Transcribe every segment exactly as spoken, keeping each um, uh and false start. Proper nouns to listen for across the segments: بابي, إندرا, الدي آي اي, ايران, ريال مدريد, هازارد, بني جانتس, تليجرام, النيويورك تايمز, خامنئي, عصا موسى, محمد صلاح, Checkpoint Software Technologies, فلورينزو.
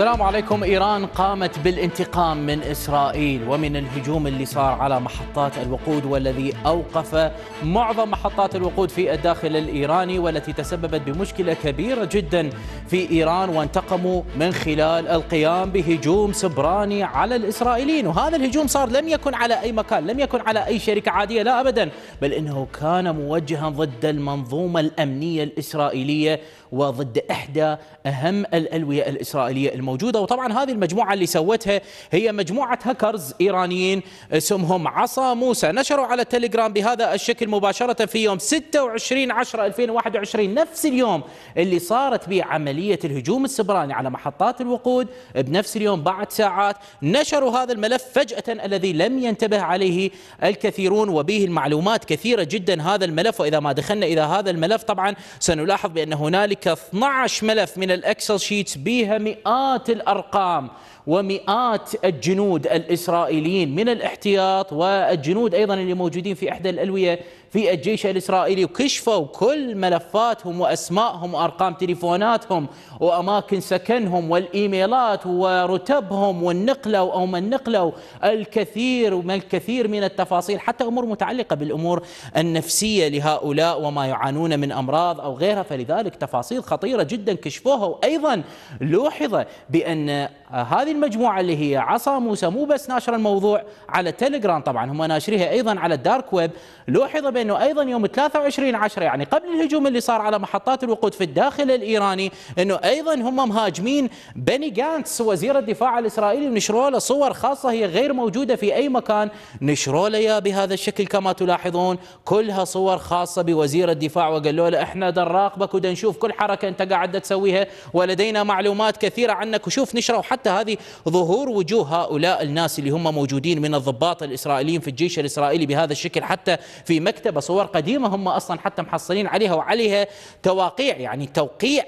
السلام عليكم. إيران قامت بالانتقام من إسرائيل ومن الهجوم اللي صار على محطات الوقود والذي أوقف معظم محطات الوقود في الداخل الإيراني والتي تسببت بمشكلة كبيرة جدا في إيران، وانتقموا من خلال القيام بهجوم سبراني على الإسرائيليين. وهذا الهجوم صار لم يكن على أي مكان، لم يكن على أي شركة عادية، لا أبدا، بل إنه كان موجها ضد المنظومة الأمنية الإسرائيلية وضد إحدى أهم الألوية الإسرائيلية الموجودة. وطبعا هذه المجموعة اللي سوتها هي مجموعة هاكرز إيرانيين اسمهم عصا موسى، نشروا على التليجرام بهذا الشكل مباشرة في يوم ستة وعشرين عشرة ألفين وواحد وعشرين، نفس اليوم اللي صارت به عملية الهجوم السبراني على محطات الوقود، بنفس اليوم بعد ساعات نشروا هذا الملف فجأة الذي لم ينتبه عليه الكثيرون، وبه المعلومات كثيرة جدا هذا الملف. وإذا ما دخلنا إلى هذا الملف طبعا سنلاحظ بأن هنالك اثني عشر ملف من الأكسل شيتس بها مئات الأرقام ومئات الجنود الإسرائيليين من الاحتياط والجنود أيضا اللي موجودين في إحدى الألوية في الجيش الإسرائيلي، وكشفوا كل ملفاتهم وأسمائهم وأرقام تليفوناتهم وأماكن سكنهم والإيميلات ورتبهم والنقلوا أو من نقلوا، الكثير وما الكثير من التفاصيل، حتى أمور متعلقة بالأمور النفسية لهؤلاء وما يعانون من أمراض أو غيرها. فلذلك تفاصيل خطيرة جدا كشفوها. وأيضا لوحظ بأن هذه المجموعة اللي هي عصا موسى مو بس ناشر الموضوع على تيليجرام، طبعا هم ناشريها أيضا على الدارك ويب. لوحظ بأنه أيضا يوم ثلاثة وعشرين عشرة يعني قبل الهجوم اللي صار على محطات الوقود في الداخل الإيراني، أنه أيضا هم مهاجمين بني جانتس وزير الدفاع الإسرائيلي، ونشروا له صور خاصة هي غير موجودة في أي مكان، نشروا له بهذا الشكل كما تلاحظون، كلها صور خاصة بوزير الدفاع، وقالوا له احنا دنراقبك ودنشوف كل حركة أنت قاعدة تسويها ولدينا معلومات كثيرة عنك. وشوف نشروا حتى هذه ظهور وجوه هؤلاء الناس اللي هم موجودين من الضباط الإسرائيليين في الجيش الإسرائيلي بهذا الشكل، حتى في مكتبة صور قديمة هم أصلا حتى محصلين عليها وعليها تواقيع، يعني توقيع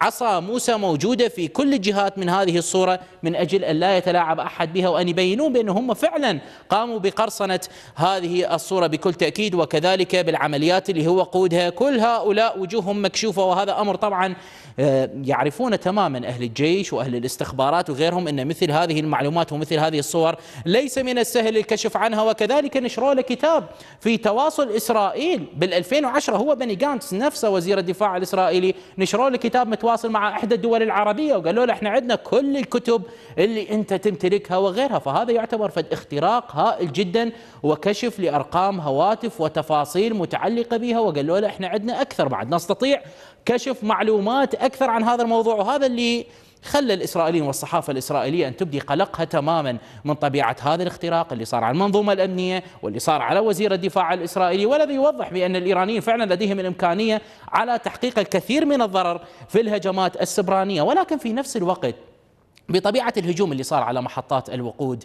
عصا موسى موجودة في كل الجهات من هذه الصورة من أجل أن لا يتلاعب أحد بها، وأن يبينون بأن هم فعلا قاموا بقرصنة هذه الصورة بكل تأكيد، وكذلك بالعمليات اللي هو قودها. كل هؤلاء وجوههم مكشوفة، وهذا أمر طبعا يعرفون تماما أهل الجيش وأهل الاستخبارات وغيرهم أن مثل هذه المعلومات ومثل هذه الصور ليس من السهل الكشف عنها. وكذلك نشروا له كتاب في تواصل إسرائيل بالألفين وعشرة، هو بني جانتس نفسه وزير الدفاع الإسرائيلي نشروا له كتاب متواصل مع إحدى الدول العربية، وقالوا له احنا عندنا كل الكتب اللي أنت تمتلكها وغيرها. فهذا يعتبر فد اختراق هائل جدا وكشف لأرقام هواتف وتفاصيل متعلقة بها، وقالوا له احنا عندنا أكثر، بعد نستطيع كشف معلومات أكثر عن هذا الموضوع. وهذا اللي خلى الإسرائيليين والصحافة الإسرائيلية أن تبدي قلقها تماما من طبيعة هذا الاختراق اللي صار على المنظومة الأمنية واللي صار على وزير الدفاع الإسرائيلي، والذي يوضح بأن الإيرانيين فعلا لديهم الإمكانية على تحقيق الكثير من الضرر في الهجمات السبرانية. ولكن في نفس الوقت بطبيعة الهجوم اللي صار على محطات الوقود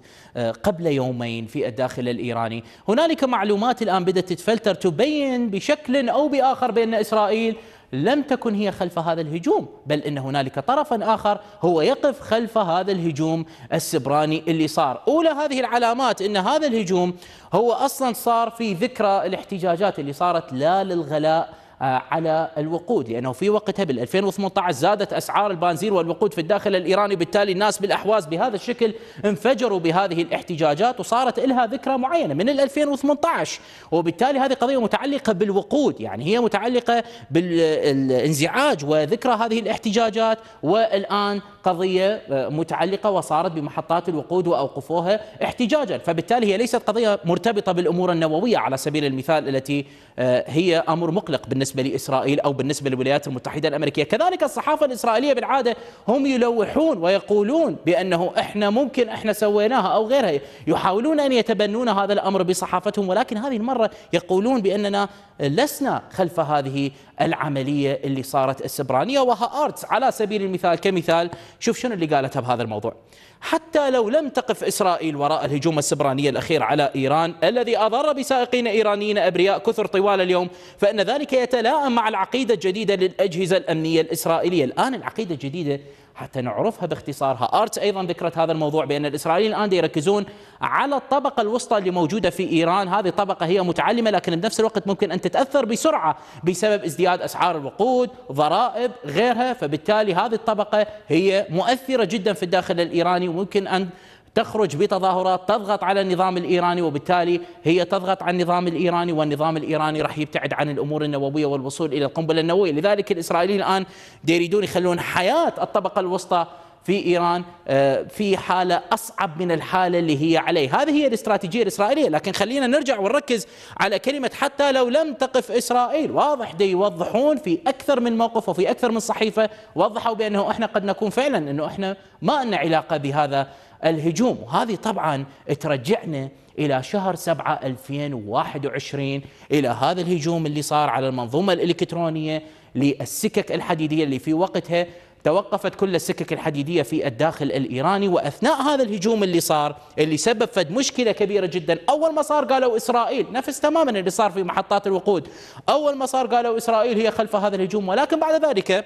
قبل يومين في الداخل الإيراني، هنالك معلومات الآن بدأت تتفلتر تبين بشكل أو بآخر بأن إسرائيل لم تكن هي خلف هذا الهجوم، بل إن هنالك طرفا آخر هو يقف خلف هذا الهجوم السبراني اللي صار. أولى هذه العلامات أن هذا الهجوم هو أصلا صار في ذكرى الاحتجاجات اللي صارت لا للغلاء على الوقود، لأنه في وقتها بالألفين وثمانية عشر زادت أسعار البنزين والوقود في الداخل الإيراني، بالتالي الناس بالأحواز بهذا الشكل انفجروا بهذه الاحتجاجات، وصارت لها ذكرى معينة من ألفين وثمانية عشر، وبالتالي هذه قضية متعلقة بالوقود، يعني هي متعلقة بالانزعاج وذكرى هذه الاحتجاجات، والآن قضية متعلقة وصارت بمحطات الوقود وأوقفوها احتجاجا. فبالتالي هي ليست قضية مرتبطة بالأمور النووية على سبيل المثال التي هي أمر مقلق بالنسبة بالنسبة لإسرائيل أو بالنسبة للولايات المتحدة الأمريكية. كذلك الصحافة الإسرائيلية بالعادة هم يلوحون ويقولون بأنه إحنا ممكن إحنا سويناها أو غيرها، يحاولون أن يتبنون هذا الأمر بصحافتهم، ولكن هذه المرة يقولون بأننا لسنا خلف هذه العملية اللي صارت السبرانية. وهارتس على سبيل المثال كمثال، شوف شنو اللي قالتها بهذا الموضوع: حتى لو لم تقف إسرائيل وراء الهجوم السبراني الأخير على إيران الذي أضر بسائقين إيرانيين أبرياء كثر طوال اليوم، فإن ذلك يتلائم مع العقيدة الجديدة للأجهزة الأمنية الإسرائيلية. الآن العقيدة الجديدة حتى نعرفها باختصارها. آرتس أيضا ذكرت هذا الموضوع بأن الإسرائيليين الآن يركزون على الطبقة الوسطى اللي موجودة في إيران، هذه الطبقة هي متعلمة لكن بنفس الوقت ممكن أن تتأثر بسرعة بسبب ازدياد أسعار الوقود، ضرائب، غيرها، فبالتالي هذه الطبقة هي مؤثرة جدا في الداخل الإيراني وممكن أن تخرج بتظاهرات تضغط على النظام الإيراني، وبالتالي هي تضغط على النظام الإيراني والنظام الإيراني راح يبتعد عن الأمور النووية والوصول إلى القنبلة النووية. لذلك الإسرائيليين الآن يريدون يخلون حياة الطبقة الوسطى في إيران في حالة أصعب من الحالة اللي هي عليه. هذه هي الاستراتيجية الإسرائيلية. لكن خلينا نرجع ونركز على كلمة حتى لو لم تقف إسرائيل. واضح دي يوضحون في أكثر من موقف وفي أكثر من صحيفة وضحوا بأنه إحنا قد نكون فعلا أنه إحنا ما لنا علاقة بهذا الهجوم. وهذه طبعا ترجعنا إلى شهر سبعة ألفين وواحد وعشرين، إلى هذا الهجوم اللي صار على المنظومة الإلكترونية للسكك الحديدية اللي في وقتها توقفت كل السكك الحديدية في الداخل الإيراني. وأثناء هذا الهجوم اللي صار اللي سبب فد مشكلة كبيرة جدا، أول ما صار قالوا إسرائيل، نفس تماما اللي صار في محطات الوقود، أول ما صار قالوا إسرائيل هي خلف هذا الهجوم، ولكن بعد ذلك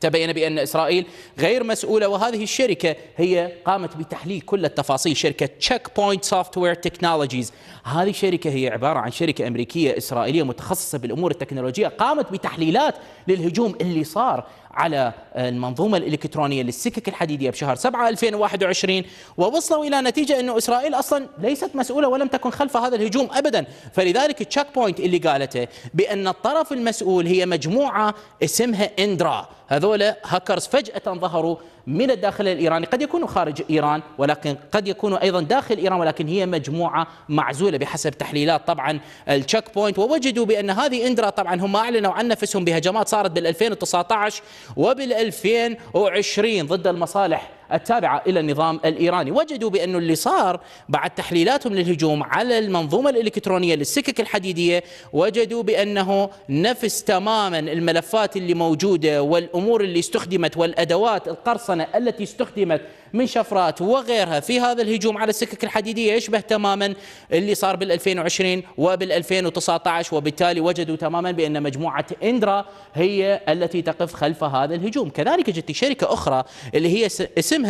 تبين بأن إسرائيل غير مسؤولة. وهذه الشركة هي قامت بتحليل كل التفاصيل، شركة Checkpoint Software Technologies. هذه الشركة هي عبارة عن شركة أمريكية إسرائيلية متخصصة بالأمور التكنولوجية، قامت بتحليلات للهجوم اللي صار على المنظومة الإلكترونية للسكك الحديدية بشهر سبعة ألفين وواحد وعشرين، ووصلوا إلى نتيجة أنه إسرائيل أصلا ليست مسؤولة ولم تكن خلف هذا الهجوم أبدا. فلذلك تشيك بوينت اللي قالته بأن الطرف المسؤول هي مجموعة اسمها إندرا، هذولا هاكرز فجأة ظهروا من الداخل الإيراني، قد يكونوا خارج إيران ولكن قد يكونوا أيضا داخل إيران، ولكن هي مجموعة معزولة بحسب تحليلات طبعا التشيك بوينت. ووجدوا بأن هذه إندرا طبعا هم أعلنوا عن نفسهم بهجمات صارت بال2019 وبال2020 ضد المصالح التابعة إلى النظام الإيراني. وجدوا بأنه اللي صار بعد تحليلاتهم للهجوم على المنظومة الإلكترونية للسكك الحديدية، وجدوا بأنه نفس تماما الملفات اللي موجودة والأمور اللي استخدمت والأدوات القرصنة التي استخدمت من شفرات وغيرها في هذا الهجوم على السكك الحديدية يشبه تماما اللي صار بال2020 وبال2019. وبالتالي وجدوا تماما بأن مجموعة إندرا هي التي تقف خلف هذا الهجوم. كذلك جت شركة أخرى اللي هي اسم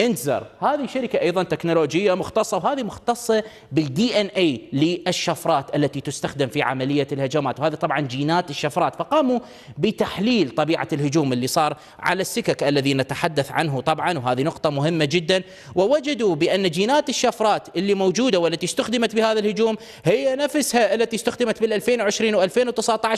إنزر، هذه شركة أيضا تكنولوجية مختصة، وهذه مختصة بالدي إن إيه للشفرات التي تستخدم في عملية الهجمات، وهذا طبعا جينات الشفرات. فقاموا بتحليل طبيعة الهجوم اللي صار على السكك الذي نتحدث عنه طبعا، وهذه نقطة مهمة جدا. ووجدوا بأن جينات الشفرات اللي موجودة والتي استخدمت بهذا الهجوم هي نفسها التي استخدمت بال2020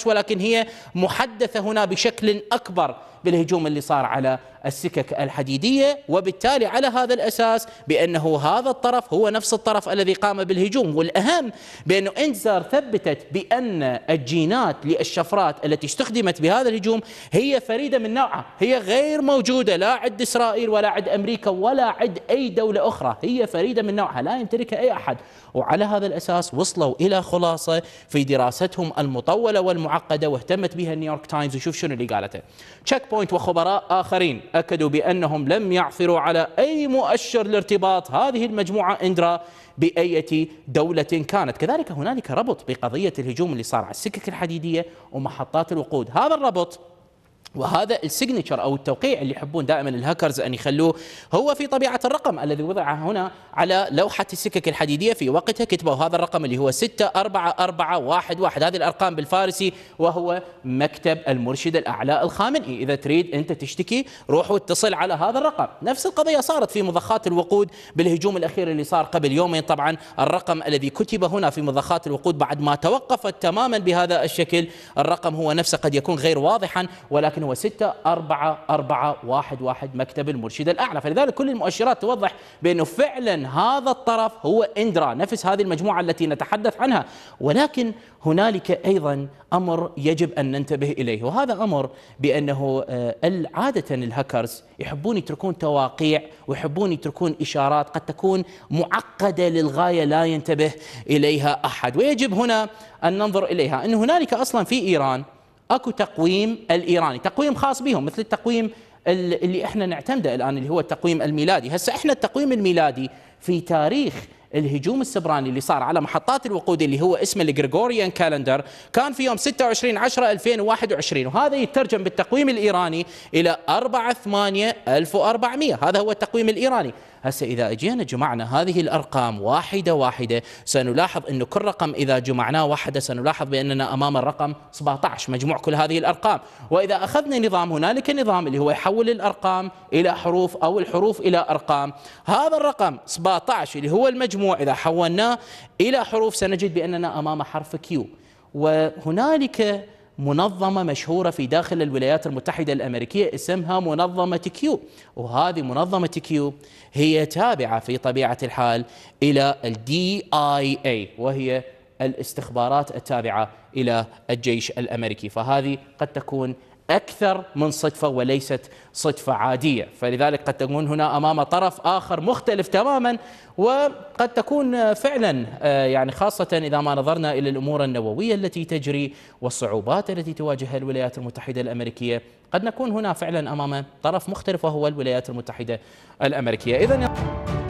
و2019، ولكن هي محدثة هنا بشكل أكبر بالهجوم اللي صار على السكك الحديدية. وبالتالي على هذا الأساس بأنه هذا الطرف هو نفس الطرف الذي قام بالهجوم. والأهم بأنه إنزار ثبتت بأن الجينات للشفرات التي استخدمت بهذا الهجوم هي فريدة من نوعها، هي غير موجودة لا عند إسرائيل ولا عند أمريكا ولا عند أي دولة أخرى، هي فريدة من نوعها لا يمتلكها أي أحد. وعلى هذا الأساس وصلوا إلى خلاصة في دراستهم المطولة والمعقدة واهتمت بها النيويورك تايمز. وشوف شنو اللي قالته. تشيك بوينت وخبراء آخرين أكدوا بأنهم لم يعثروا على أي مؤشر لارتباط هذه المجموعة إندرا بأية دولة كانت. كذلك هنالك ربط بقضية الهجوم اللي صار على السكك الحديدية ومحطات الوقود. هذا الربط وهذا السيجنتشر أو التوقيع اللي يحبون دائما الهاكرز أن يخلوه هو في طبيعة الرقم الذي وضعه هنا على لوحة السكك الحديدية. في وقتها كتبوا هذا الرقم اللي هو ستة أربعة أربعة واحد واحد، هذه الأرقام بالفارسي، وهو مكتب المرشد الأعلى الخامنئي. إذا تريد أنت تشتكي روح واتصل على هذا الرقم. نفس القضية صارت في مضخات الوقود بالهجوم الأخير اللي صار قبل يومين. طبعا الرقم الذي كتب هنا في مضخات الوقود بعد ما توقفت تماما بهذا الشكل، الرقم هو نفسه، قد يكون غير واضحا ولكن هو ستة أربعة أربعة واحد واحد مكتب المرشد الأعلى. فلذلك كل المؤشرات توضح بأنه فعلا هذا الطرف هو إندرا، نفس هذه المجموعة التي نتحدث عنها. ولكن هنالك أيضا أمر يجب أن ننتبه إليه، وهذا أمر بأنه عادة الهاكرز يحبون يتركون تواقيع ويحبون يتركون إشارات قد تكون معقدة للغاية لا ينتبه إليها أحد، ويجب هنا أن ننظر إليها. أن هنالك أصلا في إيران اكو تقويم الإيراني، تقويم خاص بهم مثل التقويم اللي احنا نعتمده الآن اللي هو التقويم الميلادي. هسه احنا التقويم الميلادي في تاريخ الهجوم السبراني اللي صار على محطات الوقود اللي هو اسمه الجريجوريان كالندر كان في يوم ستة وعشرين عشرة ألفين وواحد وعشرين، وهذا يترجم بالتقويم الإيراني إلى أربعة ثمانية ألف وأربعمئة، هذا هو التقويم الإيراني. هسه إذا أجينا جمعنا هذه الأرقام واحدة واحدة سنلاحظ أنه كل رقم إذا جمعناه واحدة سنلاحظ بأننا أمام الرقم سبعة عشر مجموع كل هذه الأرقام. وإذا أخذنا نظام، هنالك نظام اللي هو يحول الأرقام إلى حروف أو الحروف إلى أرقام. هذا الرقم سبعة عشر اللي هو المجموع إذا حولناه إلى حروف سنجد بأننا أمام حرف كيو. وهنالك منظمة مشهورة في داخل الولايات المتحدة الأمريكية اسمها منظمة كيو، وهذه منظمة كيو هي تابعة في طبيعة الحال إلى الدي آي اي وهي الاستخبارات التابعة إلى الجيش الأمريكي، فهذه قد تكون أكثر من صدفة وليست صدفة عادية، فلذلك قد تكون هنا أمام طرف آخر مختلف تماما، وقد تكون فعلا يعني خاصة إذا ما نظرنا إلى الأمور النووية التي تجري والصعوبات التي تواجهها الولايات المتحدة الأمريكية، قد نكون هنا فعلا أمام طرف مختلف وهو الولايات المتحدة الأمريكية. إذن